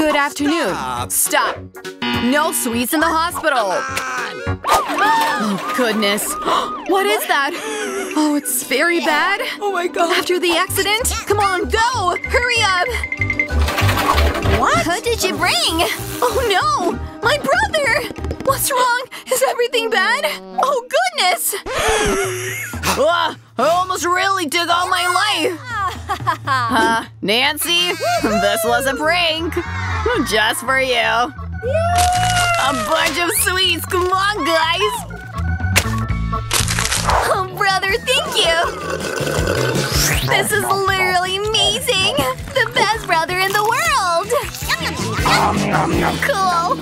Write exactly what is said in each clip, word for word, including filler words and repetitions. Good afternoon. Stop. Stop. No sweets in the hospital. Oh, goodness. What is that? Oh, it's very bad. Oh, my God. After the accident? Come on, go! Hurry up! What? Who did you bring? Oh, no! My brother! What's wrong? Is everything bad? Oh, goodness! uh, I almost really took all my life. Uh, Nancy, this was a prank. Just for you. A bunch of sweets. Come on, guys. Oh, brother, thank you. This is literally amazing. The best brother in the world. Cool.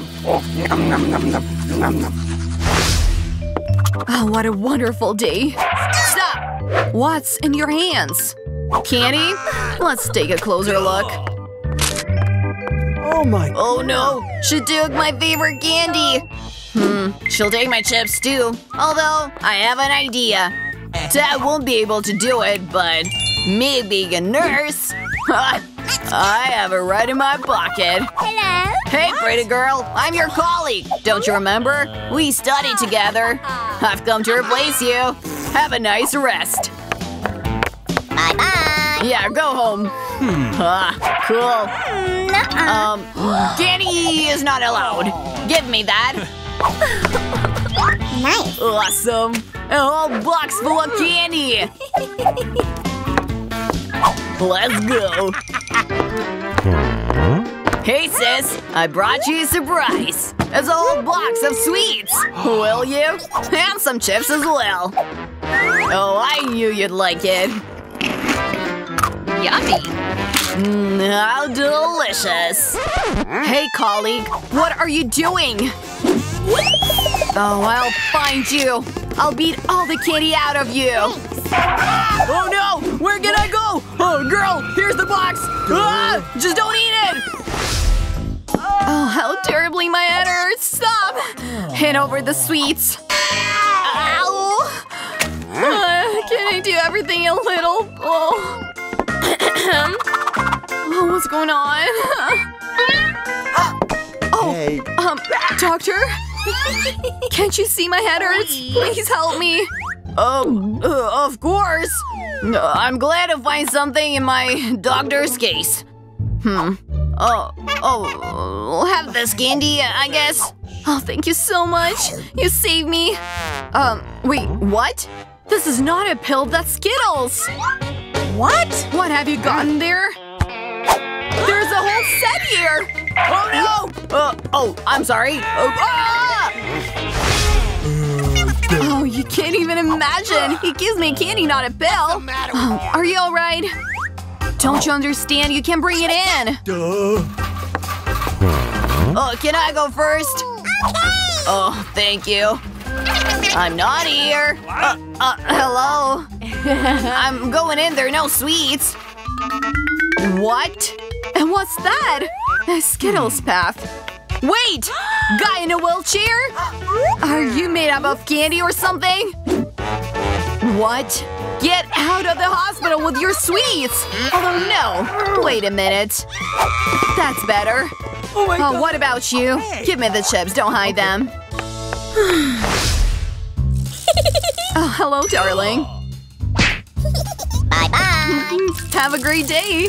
Oh, what a wonderful day. Stop. What's in your hands? Candy? Let's take a closer look. Oh my… Oh no! She took my favorite candy! Hmm, she'll take my chips too. Although, I have an idea. Dad won't be able to do it, but me being a nurse… I have it right in my pocket. Hello? Hey, pretty girl! I'm your colleague! Don't you remember? We studied together. I've come to replace you. Have a nice rest. Bye-bye! Yeah, go home. Hmm. Ah, cool. Nuh-uh. Um, Danny is not allowed. Give me that. Nice. Awesome. A whole box full of candy. Let's go. Hey, sis. I brought you a surprise. It's a whole box of sweets. Will you? And some chips as well. Oh, I knew you'd like it. Yummy! Mm, how delicious! Hey, colleague, what are you doing? Oh, I'll find you! I'll beat all the candy out of you! Oh no! Where can I go? Oh, girl, here's the box! Ah, just don't eat it! Oh, how terribly my head hurts! Stop! Hand over the sweets! Ow! Uh, can I do everything a little? Oh. Oh, what's going on? Oh, hey. um, doctor? Can't you see my head hurts? Please help me. Oh, uh, of course. Uh, I'm glad to find something in my doctor's case. Hmm. Oh, oh, I'll have this candy, I guess. Oh, thank you so much. You saved me. Um, wait, what? This is not a pill, that's Skittles. What? What have you gotten there? There's a whole set here! Oh no! Uh, oh, I'm sorry. Oh, ah! Oh, you can't even imagine! He gives me candy, not a pill! Oh, are you alright? Don't you understand? You can bring it in! Duh. Oh, can I go first? Okay. Oh, thank you. I'm not here. Uh, uh, hello? I'm going in. There are no sweets. What? And what's that? A Skittles path. Wait! Guy in a wheelchair? Are you made up of candy or something? What? Get out of the hospital with your sweets! Although no. Wait a minute. That's better. Oh, my God. Oh, what about you? Okay. Give me the chips. Don't hide them. Oh, hello, darling. Bye-bye. Have a great day.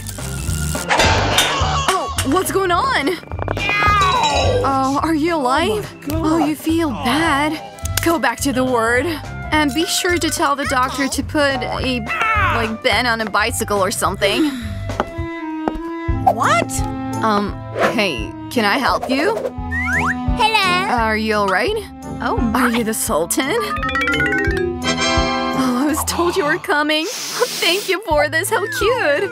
Oh, what's going on? Oh, are you alive? Oh, oh, you feel bad. Go back to the ward. And be sure to tell the doctor to put a, like, Ben on a bicycle or something. What? Um, hey, can I help you? Hello. Are you alright? Oh, my. Are you the Sultan? Oh, I was told you were coming. Thank you for this. How cute.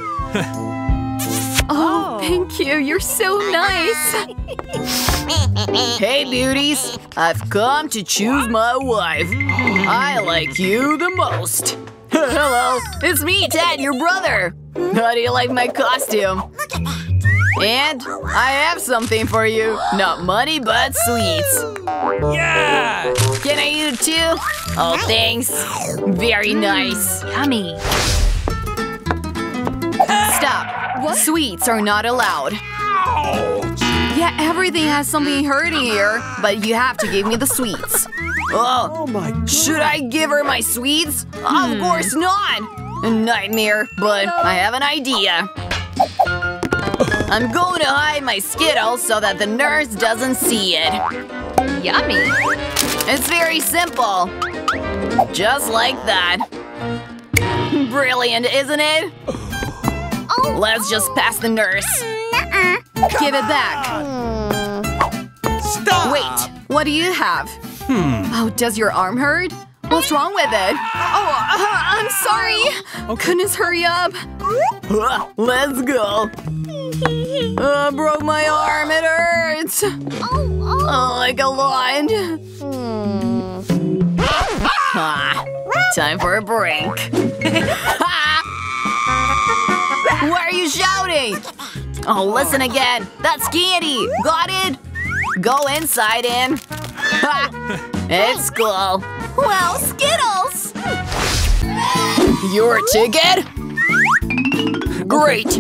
Oh, thank you. You're so nice. Hey, beauties. I've come to choose my wife. I like you the most. Hello. It's me, Ted, your brother. How do you like my costume? Look at that. And I have something for you. Not money, but sweets. Yeah! Can I eat it too? Oh, thanks. Very nice. Mm, yummy. Stop. What? Sweets are not allowed. Ouch. Everything has something hurting here, but you have to give me the sweets. Oh, oh my God. Should I give her my sweets? Hmm. Of course not! A nightmare, but I have an idea. I'm going to hide my Skittles so that the nurse doesn't see it. Yummy! It's very simple. Just like that. Brilliant, isn't it? Oh. Let's just pass the nurse. Nuh-uh. Give it back. Stop! Wait, what do you have? Hmm. Oh, does your arm hurt? What's wrong with it? Oh, uh, I'm sorry! Okay. Goodness, hurry up! Uh, let's go! I uh, broke my arm, it hurts! Oh, oh. oh like a lot! Hmm. Ah, time for a break! Why are you shouting? Oh, listen again! That's candy! Got it? Go inside in! It's cool! Well, Skittles! Your ticket? Great!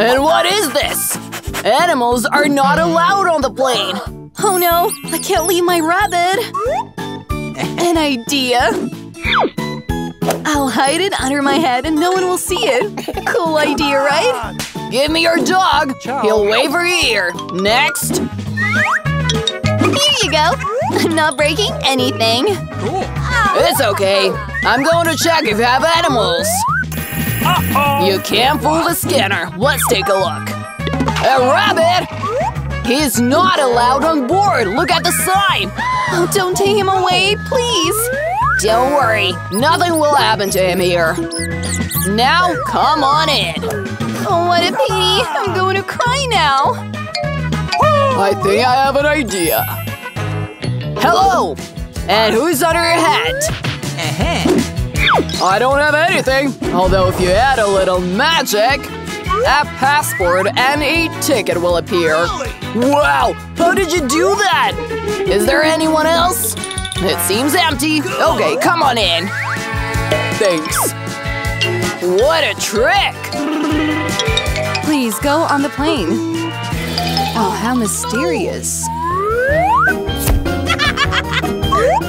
And what is this? Animals are not allowed on the plane! Oh no, I can't leave my rabbit! An idea! I'll hide it under my head and no one will see it! Cool idea, right? Give me your dog! He'll wave her ear! Next! Here you go! I'm not breaking anything. Cool. It's okay. I'm going to check if you have animals. Uh-oh. You can't fool the scanner. Let's take a look. A rabbit? He's not allowed on board. Look at the sign. Oh, don't take him away, please. Don't worry. Nothing will happen to him here. Now, come on in. Oh, what a pity. I'm going to cry now. I think I have an idea. Hello! And who's under your hat? Uh-huh. I don't have anything, although if you add a little magic, a passport and a ticket will appear. Wow! How did you do that? Is there anyone else? It seems empty. Okay, come on in. Thanks. What a trick! Please go on the plane. Oh, how mysterious.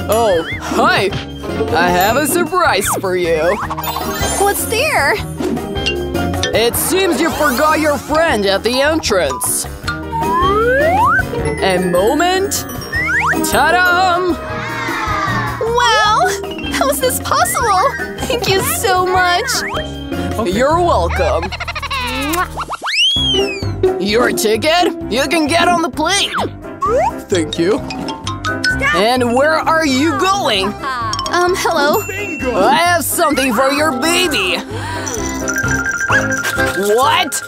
Oh, hi! I have a surprise for you! What's there? It seems you forgot your friend at the entrance! A moment… Ta-dam! Wow! How's this possible? Thank you so much! Okay. You're welcome! Your ticket? You can get on the plane! Thank you! And where are you going? Um, hello? I have something for your baby! What?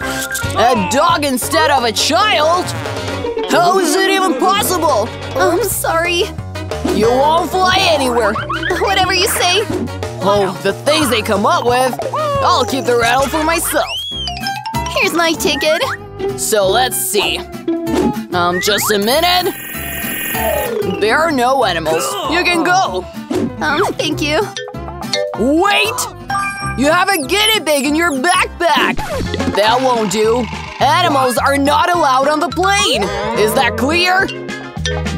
A dog instead of a child? How is it even possible? I'm sorry. You won't fly anywhere. Whatever you say. Oh, the things they come up with. I'll keep the rattle for myself. Here's my ticket. So let's see. Um, just a minute. There are no animals. You can go. Um, thank you. Wait! You have a guinea pig in your backpack! That won't do. Animals are not allowed on the plane! Is that clear?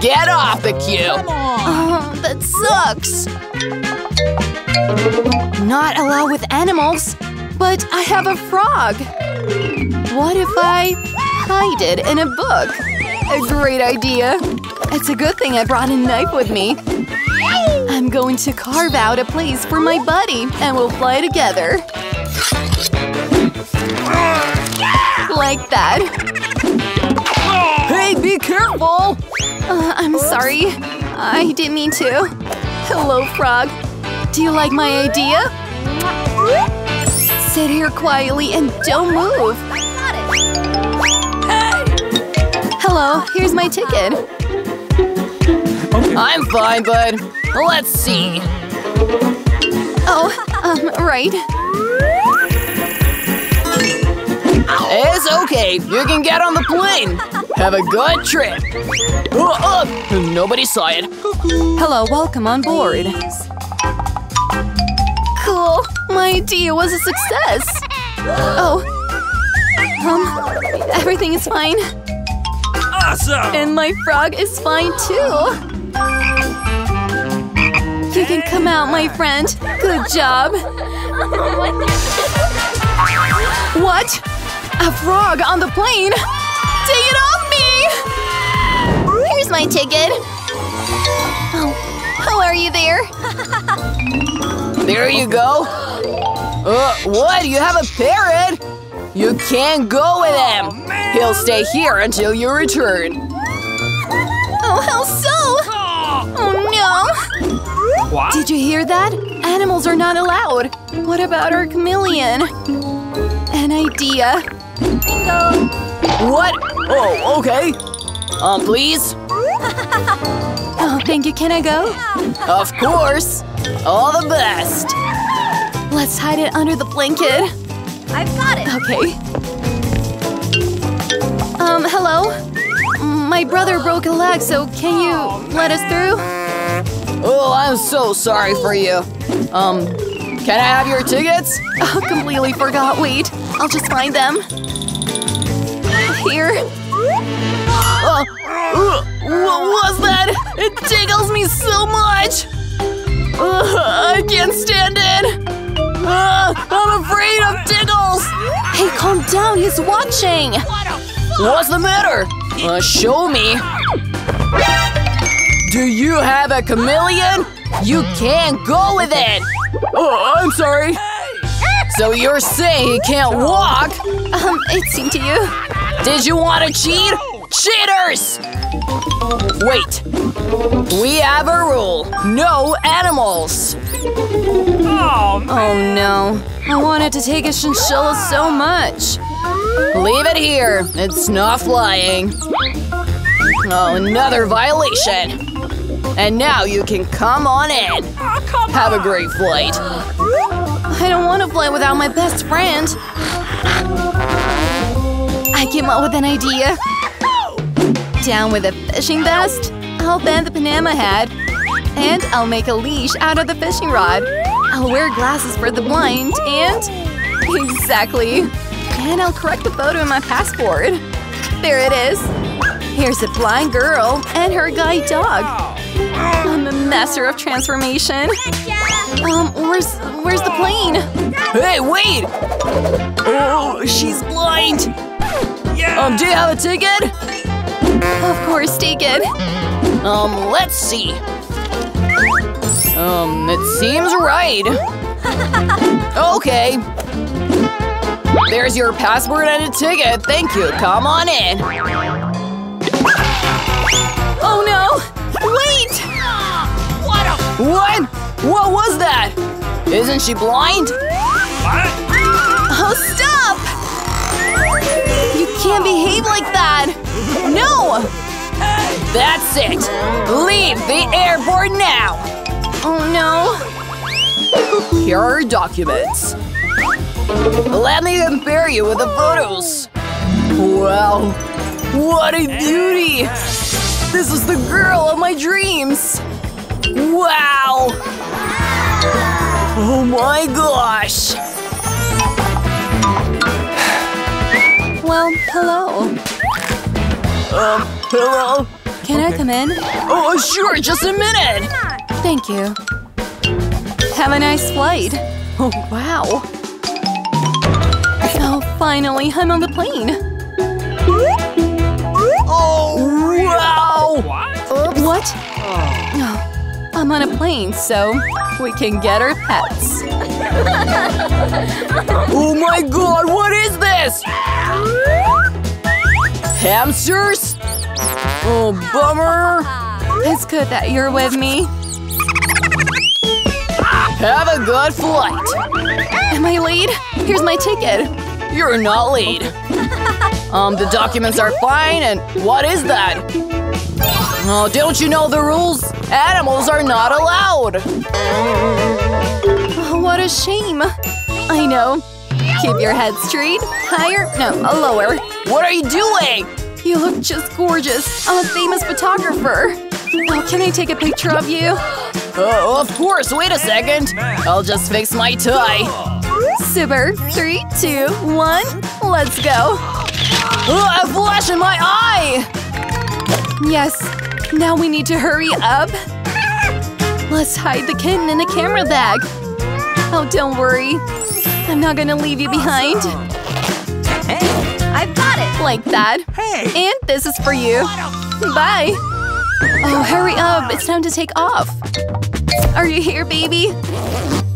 Get off the queue! Oh, that sucks. Not allowed with animals? But I have a frog. What if I hide it in a book? A great idea. It's a good thing I brought a knife with me. I'm going to carve out a place for my buddy, and we'll fly together. Like that. Hey, be careful! Uh, I'm sorry. I didn't mean to. Hello, frog. Do you like my idea? Sit here quietly and don't move. Hello, here's my ticket. I'm fine, bud. Let's see. Oh, um, right. It's okay. You can get on the plane. Have a good trip. Oh, oh, nobody saw it. Hello, welcome on board. Cool. My idea was a success. Oh. Um, everything is fine. awesome! And my frog is fine too! You can come out, my friend! Good job! What? A frog on the plane? Take it off me! Here's my ticket! Oh, how are you there? There you go! Uh, what? You have a parrot? You can't go with him! Oh, he'll stay here until you return! Oh, how so? Oh no! What? Did you hear that? Animals are not allowed! What about our chameleon? An idea. Bingo! What? Oh, okay. Um, please? Oh, thank you. Can I go? Of course! All the best! Let's hide it under the blanket. I've got it! Okay. Um, hello? My brother broke a leg, so can you oh, let us through? Oh, I'm so sorry for you. Um, can I have your tickets? Oh, completely forgot. Wait, I'll just find them. Here. Oh, uh, what was that? It tickles me so much. Uh, I can't stand it. Uh, I'm afraid of tickles. Hey, calm down. He's watching. What's the matter? Uh, show me. Do you have a chameleon? You can't go with it! Oh, I'm sorry! So you're saying he can't walk? Um, it's into you. Did you want to cheat? Cheaters! Wait. We have a rule. No animals! Oh, oh no. I wanted to take a chinchilla so much. Leave it here. It's not flying. Oh, another violation. And now you can come on in! Oh, come Have on. a great flight! I don't want to fly without my best friend! I came up with an idea! Down with a fishing vest! I'll bend the Panama hat! And I'll make a leash out of the fishing rod! I'll wear glasses for the blind and… Exactly! And I'll correct the photo in my passport! There it is! Here's a blind girl and her guide dog! I'm a master of transformation. Um, where's where's the plane? Hey, wait! Oh, she's blind. Um, do you have a ticket? Of course, take it. Um, let's see. Um, it seems right. Okay. There's your passport and a ticket. Thank you. Come on in. Oh no! Wait! What a… What? What was that? Isn't she blind? What? Oh, stop! You can't behave like that! No! That's it! Leave the airport now! Oh, no. Here are your documents. Let me compare you with the photos. Wow. What a beauty! This is the girl of my dreams! Wow! Oh my gosh! Well, hello. Um, hello? Can okay. I come in? Oh, sure, just a minute! Thank you. Have a nice flight. Oh, wow. Oh, finally, I'm on the plane. Oh, wow! What? Oops. What? Oh. I'm on a plane, so we can get our pets. Oh my god, what is this? Hamsters? Oh, bummer. It's good that you're with me. Have a good flight. Am I late? Here's my ticket. You're not late. Um, the documents are fine, and what is that? Oh, don't you know the rules? Animals are not allowed! Oh, what a shame. I know. Keep your head straight. Higher? No, a lower. What are you doing? You look just gorgeous. I'm a famous photographer. Oh, can I take a picture of you? Oh, of course. Wait a second. I'll just fix my tie. Super. Three, two, one. Let's go. Oh, a flash in my eye! Yes, now we need to hurry up. Let's hide the kitten in a camera bag. Oh, don't worry. I'm not gonna leave you behind. Hey, I've got it! Like that. Hey. And this is for you. Bye. Oh, hurry up. It's time to take off. Are you here, baby?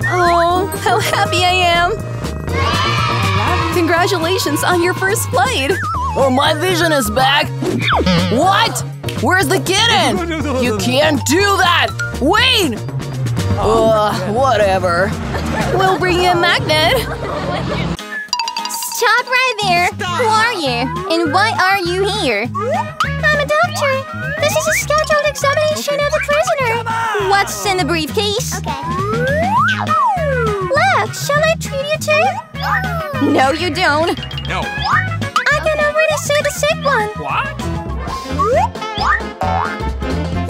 Oh, how happy I am. Congratulations on your first flight. Oh, my vision is back. What? Where's the kitten? You can't do that. Wait. Ugh, whatever. We'll bring you a magnet. Stop right there. Stop. Who are you? And why are you here? I'm a doctor. This is a scheduled examination of the prisoner. What's in the briefcase? Okay. Look, shall I treat you too? No, you don't. No. I can already see the sick one. What?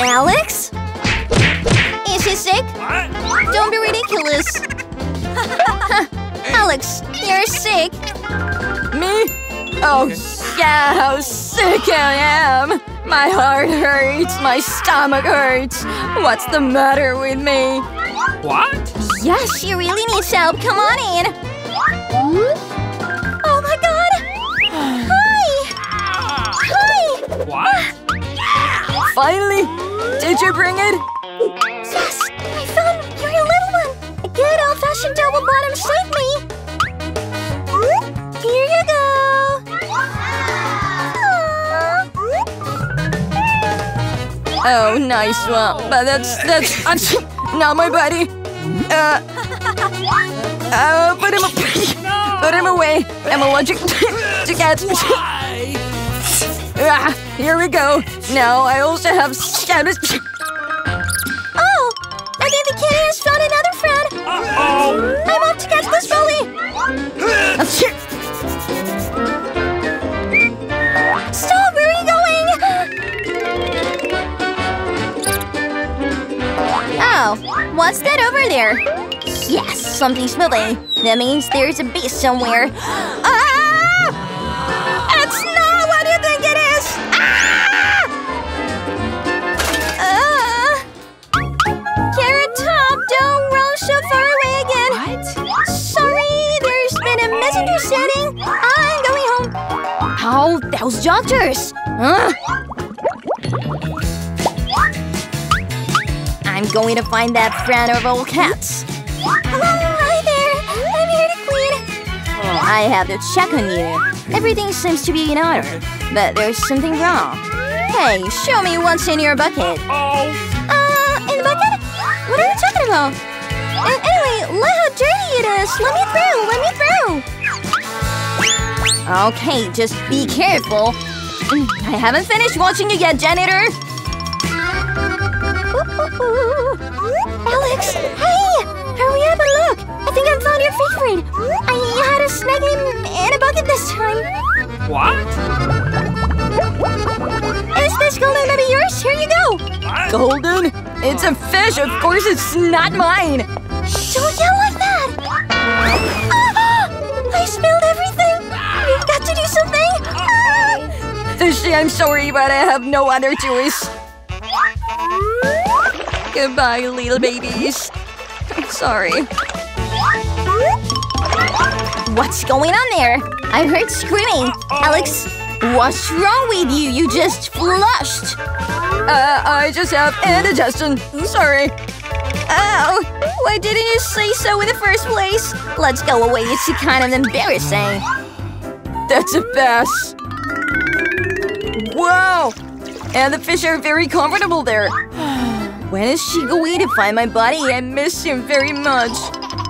Alex? Is he sick? What? Don't be ridiculous. Alex, you're sick. Me? Oh, yeah, how sick I am. My heart hurts, my stomach hurts. What's the matter with me? What? Yeah, she really needs help. Come on in. Oh my god. Hi. Hi. What? Finally. Did you bring it? Yes, I found your little one! A good old-fashioned double bottom saved me! Here you go! Aww. Oh, nice one. But that's… that's… not my buddy! Uh… Uh, put him… put him away! I'm allergic to cats! Ah, here we go! Now I also have scabs… Kitty has found another friend! Uh-oh! I'm off to catch this bully! Stop! Where are you going? Oh, what's that over there? Yes, something's moving. That means there's a beast somewhere. Ah! It's not what you think it is! Ah! So far away again. What? Sorry, there's been a misunderstanding. I'm going home. How? Those doctors? Huh? I'm going to find that friend of old cats. Hello, hi there. I'm here to clean. I have to check on you. Everything seems to be in order, but there's something wrong. Hey, show me what's in your bucket. Uh, in the bucket? What are you talking about? And anyway, look how dirty it is! Let me through! Let me through! Okay, just be careful. I haven't finished watching it yet, janitor! Ooh. Alex! Hey! Hurry up and look! I think I found your favorite! I had to snag him in a bucket this time! What? Is this golden gonna be yours? Here you go! Golden? It's a fish! Of course it's not mine! Don't yell like that! Ah, I spilled everything! We've got to do something! Ah. Fishy, I'm sorry, but I have no other choice. Goodbye, little babies. I'm sorry. What's going on there? I heard screaming. Alex, what's wrong with you? You just flushed. Uh, I just have indigestion. Sorry. Oh. Why didn't you say so in the first place? Let's go away, it's kind of embarrassing. That's a pass. Wow! And the fish are very comfortable there. When is she going to find my body? I miss him very much.